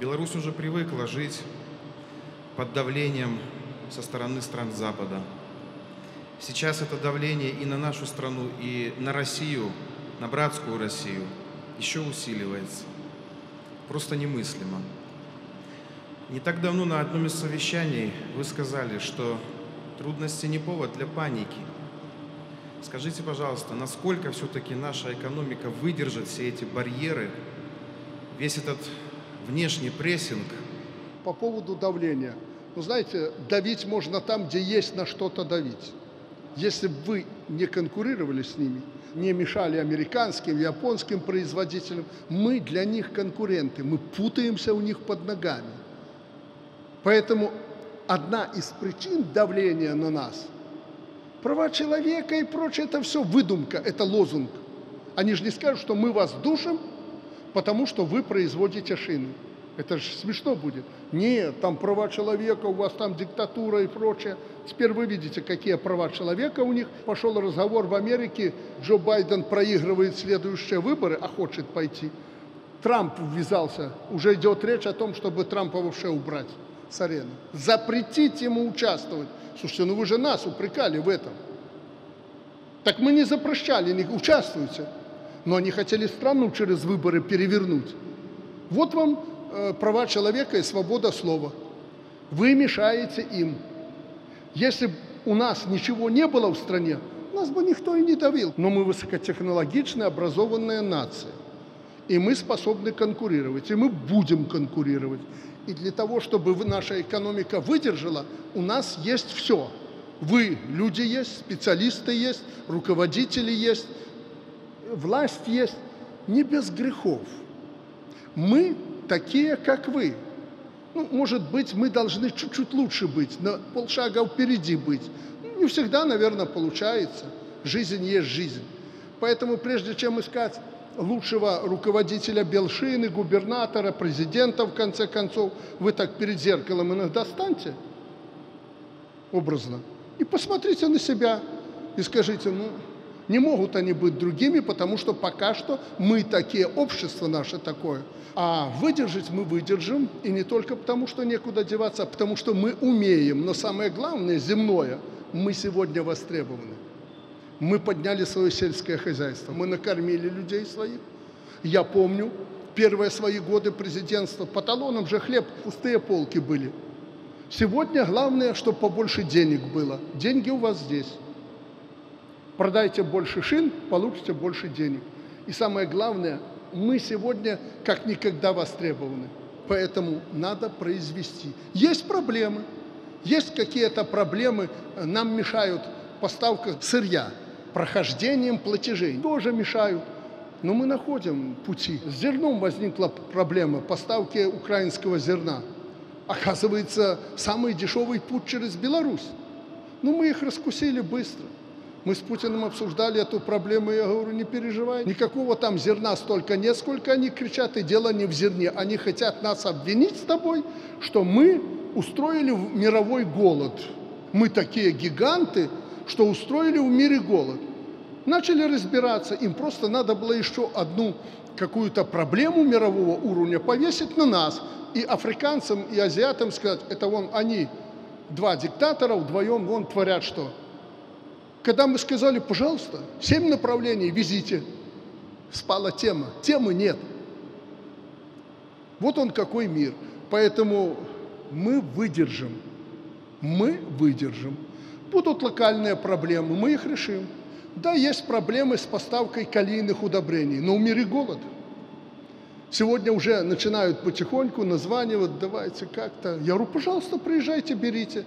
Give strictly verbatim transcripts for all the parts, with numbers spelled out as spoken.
Беларусь уже привыкла жить под давлением со стороны стран Запада. Сейчас это давление и на нашу страну, и на Россию, на братскую Россию еще усиливается. Просто немыслимо. Не так давно на одном из совещаний вы сказали, что трудности не повод для паники. Скажите, пожалуйста, насколько все-таки наша экономика выдержит все эти барьеры, весь этот внешний прессинг? По поводу давления. Ну, знаете, давить можно там, где есть на что-то давить. Если бы вы не конкурировали с ними, не мешали американским, японским производителям, мы для них конкуренты, мы путаемся у них под ногами. Поэтому одна из причин давления на нас – права человека и прочее – это все выдумка, это лозунг. Они же не скажут, что мы вас душим, потому что вы производите шины. Это же смешно будет. Нет, там права человека, у вас там диктатура и прочее. Теперь вы видите, какие права человека у них. Пошел разговор в Америке, Джо Байден проигрывает следующие выборы, а хочет пойти. Трамп ввязался, уже идет речь о том, чтобы Трампа вообще убрать с арены. Запретить ему участвовать. Слушайте, ну вы же нас упрекали в этом. Так мы не запрещали, не участвуйте. Но они хотели страну через выборы перевернуть. Вот вам права человека и свобода слова. Вы мешаете им. Если бы у нас ничего не было в стране, нас бы никто и не давил. Но мы высокотехнологичная, образованная нация. И мы способны конкурировать. И мы будем конкурировать. И для того, чтобы наша экономика выдержала, у нас есть все. Вы, люди есть, специалисты есть, руководители есть, власть есть. Не без грехов. Мы такие, как вы. Ну, может быть, мы должны чуть-чуть лучше быть, на полшага впереди быть. Не всегда, наверное, получается. Жизнь есть жизнь. Поэтому прежде чем искать лучшего руководителя Белшины, губернатора, президента, в конце концов, вы так перед зеркалом иногда станьте, образно, и посмотрите на себя и скажите, ну, не могут они быть другими, потому что пока что мы такие, общество наше такое. А выдержать мы выдержим, и не только потому, что некуда деваться, а потому что мы умеем. Но самое главное, земное, мы сегодня востребованы. Мы подняли свое сельское хозяйство, мы накормили людей своих. Я помню, первые свои годы президентства по талонам же хлеб, пустые полки были. Сегодня главное, чтобы побольше денег было. Деньги у вас здесь. Продайте больше шин, получите больше денег. И самое главное, мы сегодня как никогда востребованы. Поэтому надо произвести. Есть проблемы. Есть какие-то проблемы. Нам мешают поставка сырья, прохождением платежей. Тоже мешают. Но мы находим пути. С зерном возникла проблема поставки украинского зерна. Оказывается, самый дешевый путь через Беларусь. Но мы их раскусили быстро. Мы с Путиным обсуждали эту проблему, я говорю, не переживай. Никакого там зерна столько нет, сколько они кричат, и дело не в зерне. Они хотят нас обвинить с тобой, что мы устроили мировой голод. Мы такие гиганты, что устроили в мире голод. Начали разбираться, им просто надо было еще одну какую-то проблему мирового уровня повесить на нас. И африканцам, и азиатам сказать, это вон они, два диктатора, вдвоем вон творят что. Когда мы сказали, пожалуйста, семь направлений, везите, спала тема. Темы нет. Вот он какой мир. Поэтому мы выдержим. Мы выдержим. Будут локальные проблемы, мы их решим. Да, есть проблемы с поставкой калийных удобрений, но в мире голод. Сегодня уже начинают потихоньку названивать, давайте как-то. Я говорю, пожалуйста, приезжайте, берите.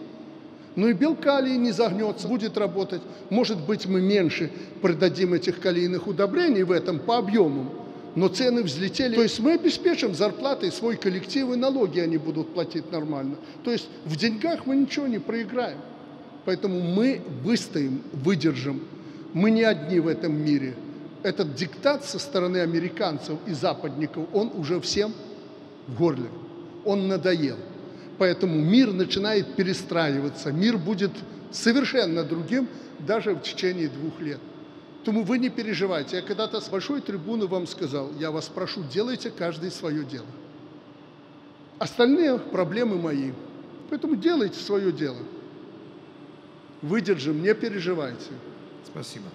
Ну и белкалий не загнется, будет работать. Может быть, мы меньше продадим этих калийных удобрений в этом по объемам, но цены взлетели. То есть мы обеспечим зарплаты, свой коллектив и налоги они будут платить нормально. То есть в деньгах мы ничего не проиграем. Поэтому мы выстоим, выдержим. Мы не одни в этом мире. Этот диктат со стороны американцев и западников, он уже всем в горле. Он надоел. Поэтому мир начинает перестраиваться, мир будет совершенно другим даже в течение двух лет. Поэтому вы не переживайте. Я когда-то с большой трибуны вам сказал, я вас прошу, делайте каждый свое дело. Остальные проблемы мои. Поэтому делайте свое дело. Выдержим, не переживайте. Спасибо.